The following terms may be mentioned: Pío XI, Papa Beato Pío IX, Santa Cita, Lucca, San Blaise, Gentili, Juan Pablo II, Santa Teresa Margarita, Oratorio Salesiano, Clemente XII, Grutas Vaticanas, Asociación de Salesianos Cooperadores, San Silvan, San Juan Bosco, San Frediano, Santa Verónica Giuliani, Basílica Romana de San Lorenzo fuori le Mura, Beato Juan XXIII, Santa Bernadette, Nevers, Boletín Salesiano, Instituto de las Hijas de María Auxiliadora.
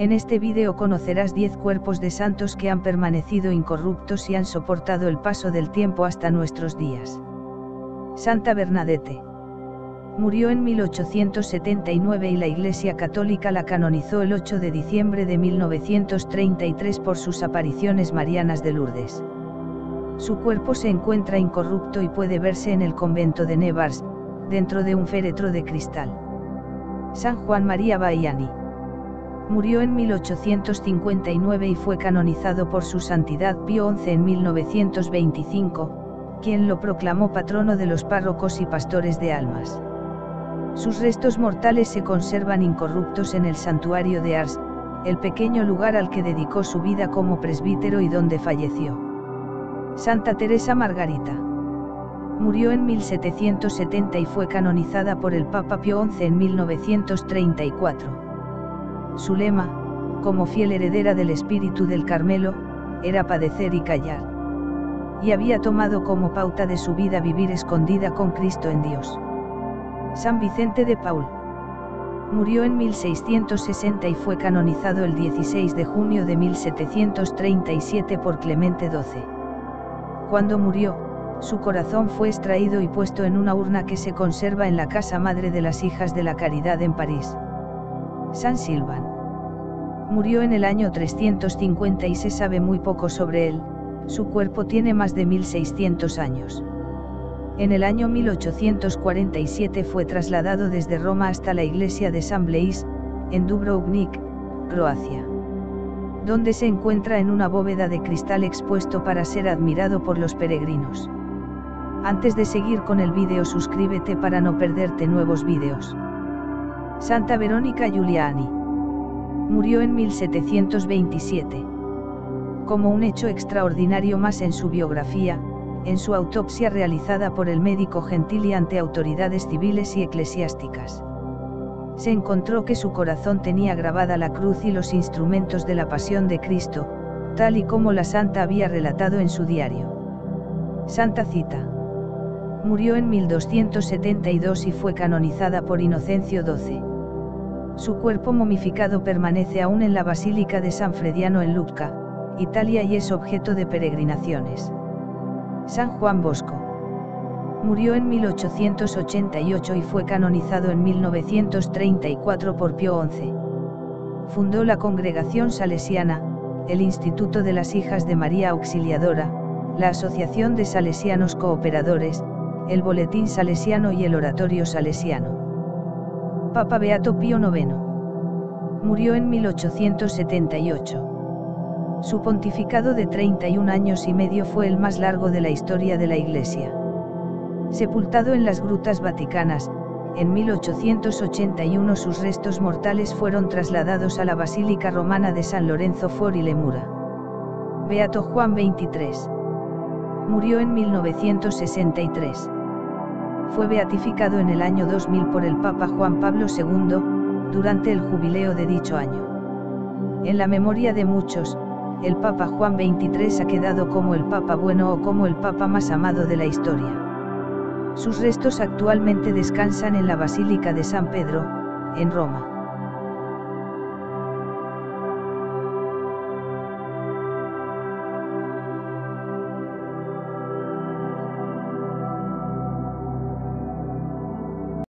En este vídeo conocerás 10 cuerpos de santos que han permanecido incorruptos y han soportado el paso del tiempo hasta nuestros días. Santa Bernadette. Murió en 1879 y la Iglesia Católica la canonizó el 8 de diciembre de 1933 por sus apariciones marianas de Lourdes. Su cuerpo se encuentra incorrupto y puede verse en el convento de Nevers, dentro de un féretro de cristal. San Juan María Vianney. Murió en 1859 y fue canonizado por su santidad Pío XI en 1925, quien lo proclamó patrono de los párrocos y pastores de almas. Sus restos mortales se conservan incorruptos en el santuario de Ars, el pequeño lugar al que dedicó su vida como presbítero y donde falleció. Santa Teresa Margarita. Murió en 1770 y fue canonizada por el Papa Pío XI en 1934. Su lema, como fiel heredera del espíritu del Carmelo, era padecer y callar. Y había tomado como pauta de su vida vivir escondida con Cristo en Dios. San Vicente de Paul. Murió en 1660 y fue canonizado el 16 de junio de 1737 por Clemente XII. Cuando murió, su corazón fue extraído y puesto en una urna que se conserva en la Casa Madre de las Hijas de la Caridad en París. San Silvan. Murió en el año 350 y se sabe muy poco sobre él, su cuerpo tiene más de 1600 años. En el año 1847 fue trasladado desde Roma hasta la iglesia de San Blaise, en Dubrovnik, Croacia, donde se encuentra en una bóveda de cristal expuesto para ser admirado por los peregrinos. Antes de seguir con el vídeo, suscríbete para no perderte nuevos vídeos. Santa Verónica Giuliani. Murió en 1727. Como un hecho extraordinario más en su biografía, en su autopsia realizada por el médico Gentili ante autoridades civiles y eclesiásticas, se encontró que su corazón tenía grabada la cruz y los instrumentos de la pasión de Cristo, tal y como la santa había relatado en su diario. Santa Cita. Murió en 1272 y fue canonizada por Inocencio XII. Su cuerpo momificado permanece aún en la Basílica de San Frediano en Lucca, Italia, y es objeto de peregrinaciones. San Juan Bosco. Murió en 1888 y fue canonizado en 1934 por Pío XI. Fundó la Congregación Salesiana, el Instituto de las Hijas de María Auxiliadora, la Asociación de Salesianos Cooperadores, el Boletín Salesiano y el Oratorio Salesiano. Papa Beato Pío IX. Murió en 1878. Su pontificado de 31 años y medio fue el más largo de la historia de la Iglesia. Sepultado en las Grutas Vaticanas, en 1881 sus restos mortales fueron trasladados a la Basílica Romana de San Lorenzo fuori le Mura. Beato Juan XXIII. Murió en 1963. Fue beatificado en el año 2000 por el Papa Juan Pablo II, durante el jubileo de dicho año. En la memoria de muchos, el Papa Juan XXIII ha quedado como el Papa bueno o como el Papa más amado de la historia. Sus restos actualmente descansan en la Basílica de San Pedro, en Roma.